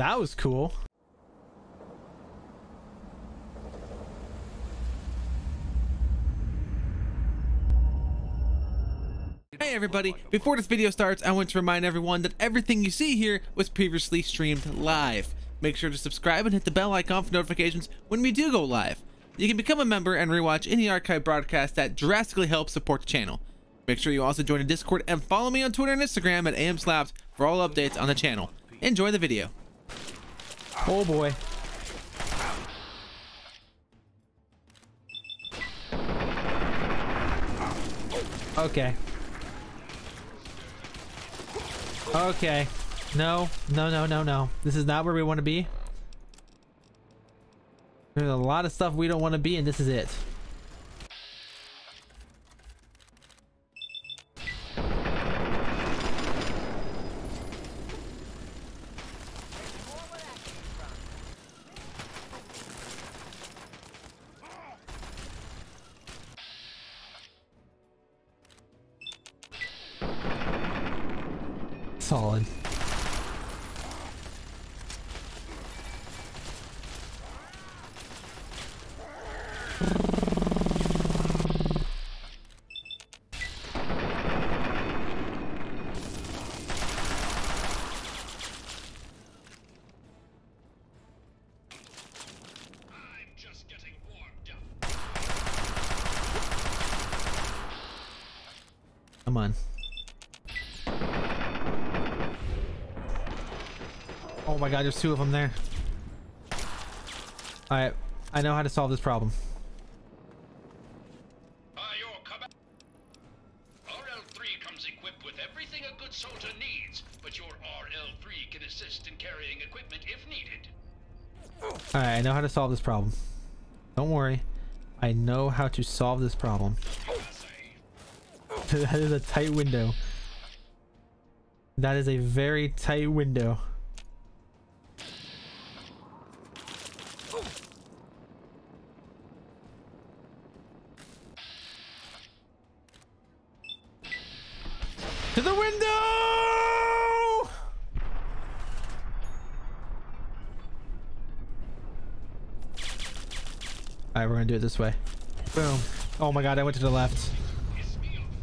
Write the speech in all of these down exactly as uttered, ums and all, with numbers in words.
That was cool. Hey everybody, before this video starts, I want to remind everyone that everything you see here was previously streamed live. Make sure to subscribe and hit the bell icon for notifications when we do go live. You can become a member and rewatch any archive broadcast that drastically helps support the channel. Make sure you also join the Discord and follow me on Twitter and Instagram at Amslapped for all updates on the channel. Enjoy the video. Oh boy. Okay. Okay. No, no, no, no, no. This is not where we want to be. There's a lot of stuff we don't want to be, and this is it. Solid. Come on. Oh my god, there's two of them there. Alright, I know how to solve this problem. By your command, R L three comes equipped with everything a good soldier needs, but your R L three can assist in carrying equipment if needed. Alright, I know how to solve this problem. Don't worry, I know how to solve this problem. That is a tight window. That is a very tight window. To the window! Alright, we're gonna do it this way. Boom. Oh my god, I went to the left.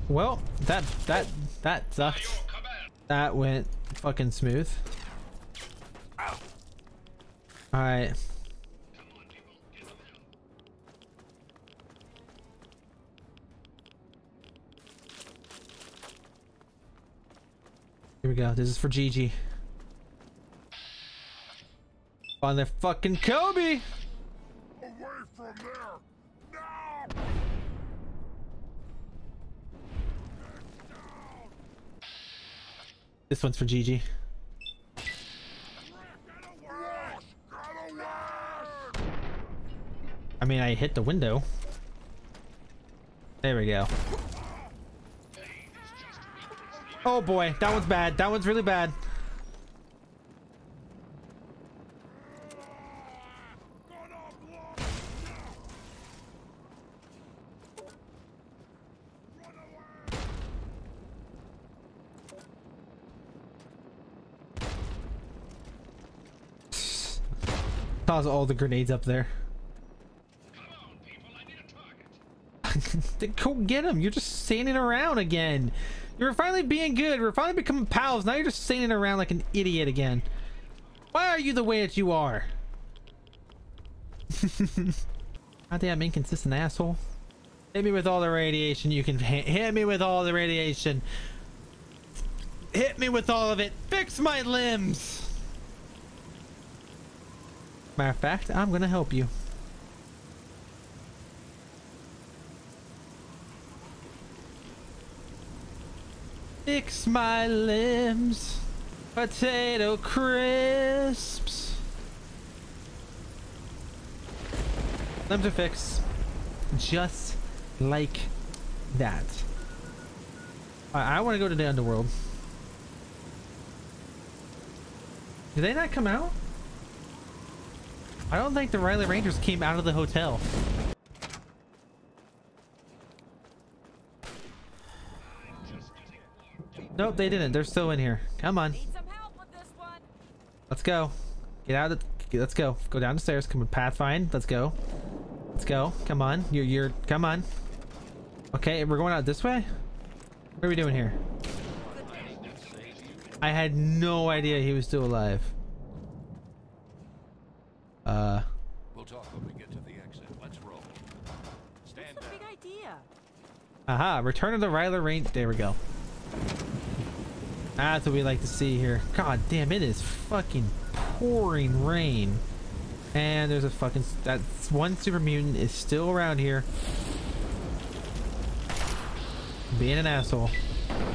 Well, that that that sucked. That went fucking smooth. Alright. Here we go. This is for Gigi. On their fucking Kobe! Away from there! This one's for Gigi. I mean, I hit the window. There we go. Oh boy, that one's bad. That one's really bad. Toss all the grenades up there. Come on, people, I need a target. Go get him. You're just standing around again. You're finally being good. We're finally becoming pals. Now you're just standing around like an idiot again. Why are you the way that you are? Goddamn inconsistent asshole. Hit me with all the radiation you can. Hit me with all the radiation. Hit me with all of it. Fix my limbs. Matter of fact, I'm gonna help you. Fix my limbs, potato crisps. Limbs are fixed, just like that. I, I want to go to the underworld. Did they not come out? I don't think the Riley Rangers came out of the hotel. Nope, they didn't. They're still in here. Come on. Let's go. Get out of the, let's go. Go down the stairs. Come on, Pathfind. Let's go. Let's go. Come on. You're, you're, come on. Okay, we're going out this way? What are we doing here? I had no idea he was still alive. Uh. We'll talk when we get to the exit. Let's roll. Stand down. That's the big idea. Aha, return of the Ryler Range. There we go. That's what we like to see here. God damn, it is fucking pouring rain. And there's a fucking, that's one super mutant is still around here. Being an asshole. I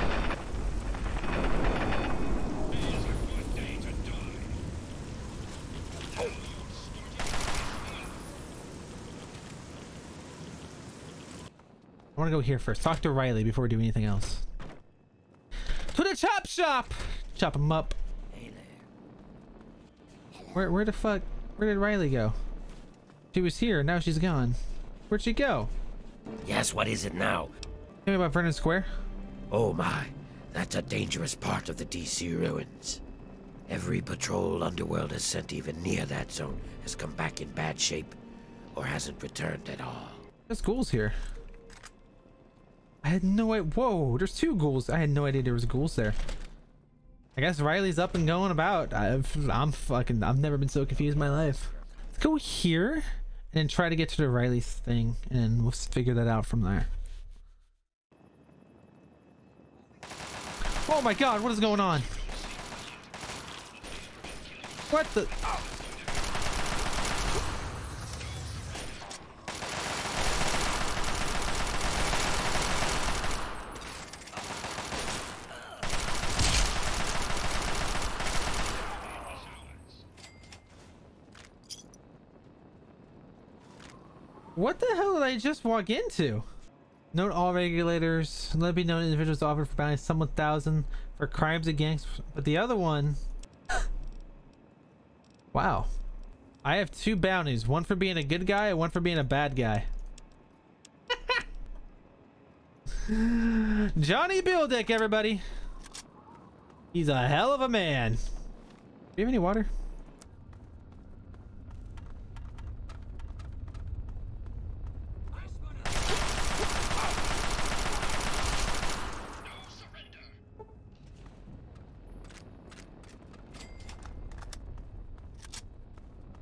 want to go here first. Talk to Riley before we do anything else. To the chop shop! Chop him up. Where, where the fuck? Where did Riley go? She was here. Now she's gone. Where'd she go? Yes, what is it now? Tell me about Vernon Square. Oh my, that's a dangerous part of the D C ruins. Every patrol Underworld has sent even near that zone has come back in bad shape or hasn't returned at all. There's ghouls here. I had no idea. Whoa, there's two ghouls. I had no idea there was ghouls there. I guess Riley's up and going about. I've, I'm fucking, I've never been so confused in my life. Let's go here and then try to get to the Riley's thing and we'll figure that out from there. Oh my god, what is going on? What the? Oh. What the hell did I just walk into? Note all regulators. Let it be known individuals offered for bounty some one thousand for crimes against. But the other one. Wow. I have two bounties. One for being a good guy and one for being a bad guy. Johnny Bildick, everybody. He's a hell of a man. Do you have any water?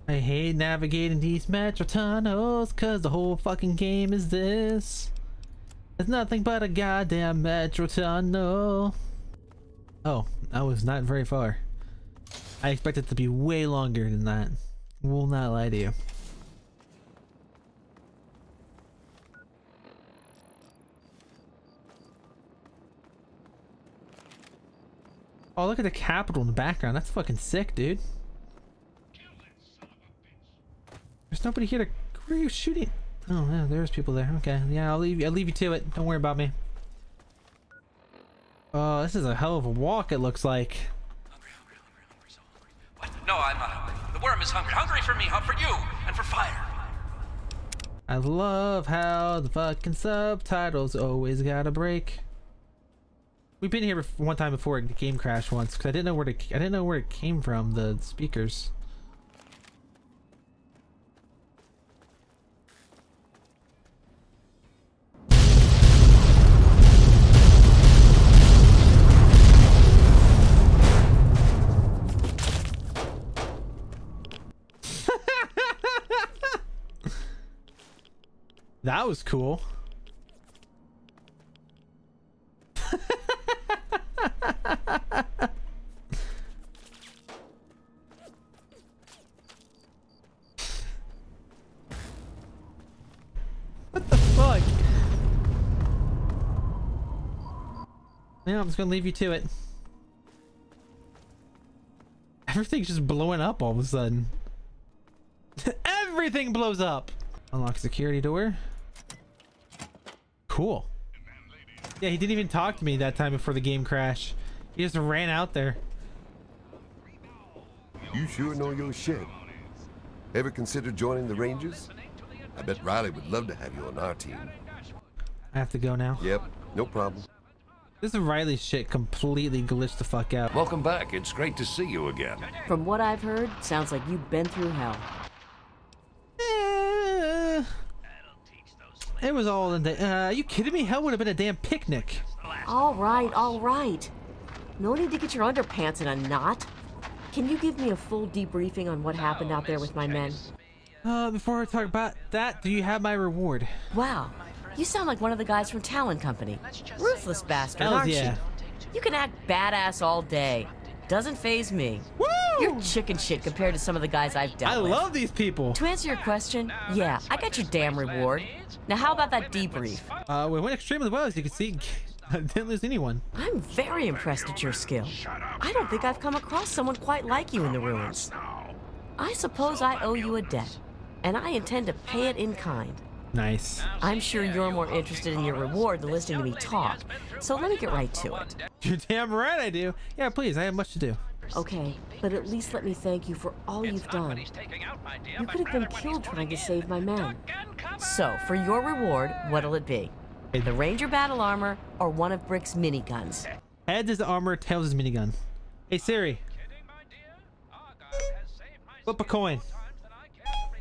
I hate navigating these metro tunnels, cause the whole fucking game is this. It's nothing but a goddamn metro tunnel. Oh, I was not very far. I expect it to be way longer than that. Will not lie to you. Oh, look at the Capitol in the background. That's fucking sick, dude. There's nobody here to. Where are you shooting? Oh, yeah, there's people there. Okay, yeah, I'll leave. I'll leave you to it. Don't worry about me. Oh, this is a hell of a walk. It looks like. Hungry, hungry, hungry, hungry, so hungry. What? No, I'm not hungry. The worm is hungry, hungry for me, for you, and for fire. I love how the fucking subtitles always got a break. We've been here one time before. The game crashed once because I didn't know where to. I didn't know where it came from. The speakers. That was cool. What the fuck? Yeah, I'm just gonna leave you to it. Everything's just blowing up all of a sudden. Everything blows up. Unlock security door. Cool. Yeah, he didn't even talk to me that time before the game crash. He just ran out there. You sure know your shit. Ever considered joining the Rangers? I bet Riley would love to have you on our team. I have to go now. Yep, no problem. This Riley shit completely glitched the fuck out. Welcome back. It's great to see you again. From what I've heard, sounds like you've been through hell. Eh, it was all in the... Uh, are you kidding me? Hell would have been a damn picnic. All right, all right. No need to get your underpants in a knot. Can you give me a full debriefing on what happened out there with my men? Uh, before I talk about that, do you have my reward? Wow. You sound like one of the guys from Talon Company. Ruthless bastard, Hells aren't yeah. you? You can act badass all day. Doesn't faze me. Woo! You're chicken shit compared to some of the guys I've dealt I with. I love these people. To answer your question, yeah, I got your damn reward. Now how about that debrief? Uh, we went extremely well, as you can see. I didn't lose anyone. I'm very impressed at your skill. I don't think I've come across someone quite like you in the ruins. I suppose I owe you a debt, and I intend to pay it in kind. Nice. I'm sure you're more interested in your reward than listening to me talk, so let me get right to it. You're damn right I do. Yeah, please, I have much to do. Okay, but at least let me thank you for all you've done. You could have been killed trying to save my men. So, for your reward, what'll it be? The Ranger battle armor or one of Brick's miniguns? Heads is the armor, tails is minigun. Hey Siri. Flip a coin.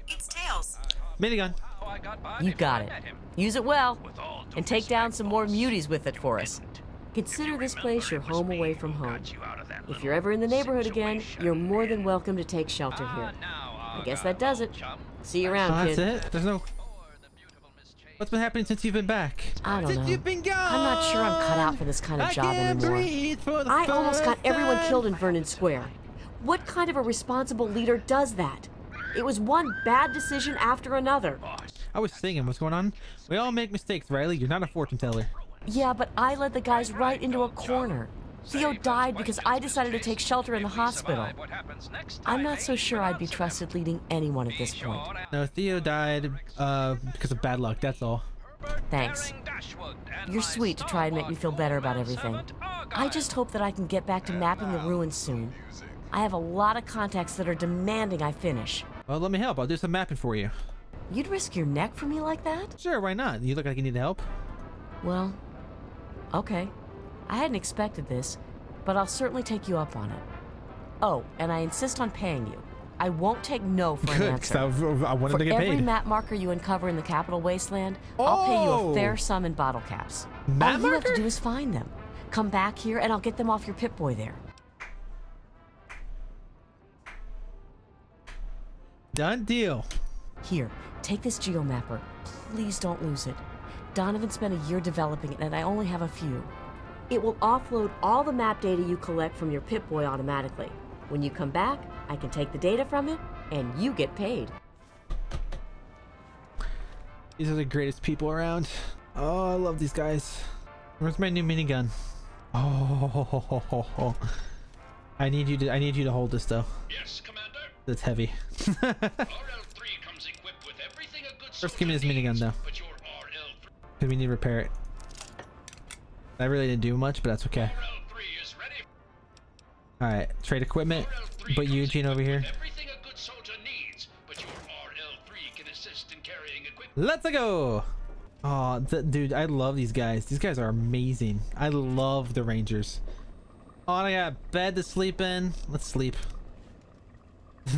It's tails. Minigun. You got it. Use it well, and take down some more muties with it for us. Consider this place your home away from home. If you're ever in the neighborhood again, you're more than welcome to take shelter here. I guess that does it. See you around, kid. That's it? There's no... What's been happening since you've been back? I don't know. You've been gone. I'm not sure I'm cut out for this kind of job anymore. I almost got everyone killed in Vernon Square. What kind of a responsible leader does that? It was one bad decision after another. I was thinking, what's going on? We all make mistakes, Riley. You're not a fortune teller. Yeah, but I led the guys right into a corner. Theo died because I decided to take shelter in the hospital. I'm not so sure I'd be trusted leading anyone at this point. No, Theo died uh, because of bad luck, that's all. Thanks. You're sweet to try and make me feel better about everything. I just hope that I can get back to mapping the ruins soon. I have a lot of contacts that are demanding I finish. Well, let me help. I'll do some mapping for you. You'd risk your neck for me like that? Sure, why not? You look like you need help. Well, okay. I hadn't expected this, but I'll certainly take you up on it. Oh, and I insist on paying you. I won't take no for an answer. Good, I wanted to get paid. For every map marker you uncover in the Capital Wasteland, oh! I'll pay you a fair sum in bottle caps. Map All you marker? have to do is find them. Come back here and I'll get them off your Pip-Boy there. Done deal. Here, take this geomapper. Please don't lose it. Donovan spent a year developing it, and I only have a few. It will offload all the map data you collect from your Pip-Boy automatically. When you come back, I can take the data from it, and you get paid. These are the greatest people around. Oh, I love these guys. Where's my new minigun? Oh, ho, ho, ho, ho, ho. I need you to. I need you to hold this though. Yes, Commander. That's heavy. R L three comes equipped with everything a good First give me this minigun though. Because we need to repair it. That really didn't do much, but that's okay. Alright, trade equipment. Put Eugene over here. Needs, but your R L three can assist in carrying Let's go! Oh, th dude, I love these guys. These guys are amazing. I love the Rangers. Oh, I got a bed to sleep in. Let's sleep.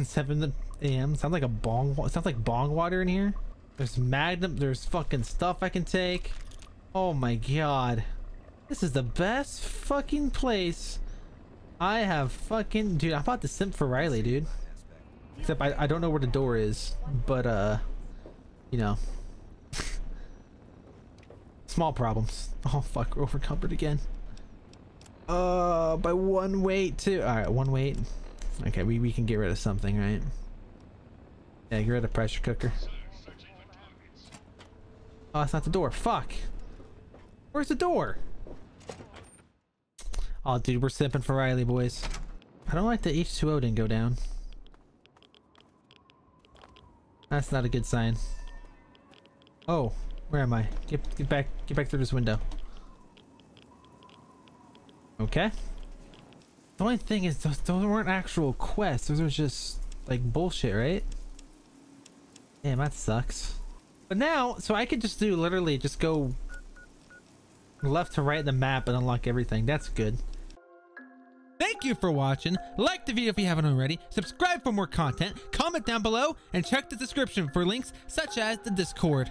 seven A M Sounds like a bong. Sounds like bong water in here. There's magnum. There's fucking stuff I can take. Oh my god, this is the best fucking place. I have fucking dude. I'm about to simp for Riley, dude. Except I I don't know where the door is, but uh, you know, small problems. Oh fuck, we're overcumbered again. Uh, by one weight too. All right, one weight. Okay, we, we can get rid of something, right? Yeah, get rid of the pressure cooker. Oh, it's not the door. Fuck. Where's the door? Oh, dude, we're simping for Riley, boys. I don't like that H two O didn't go down. That's not a good sign. Oh, where am I? Get, get back, get back through this window. Okay. The only thing is those, those weren't actual quests. Those are just like bullshit, right? Damn, that sucks. But now, so I could just do literally just go left to right of the map and unlock everything. That's good. Thank you for watching. Like the video if you haven't already, subscribe for more content, comment down below, and check the description for links such as the Discord.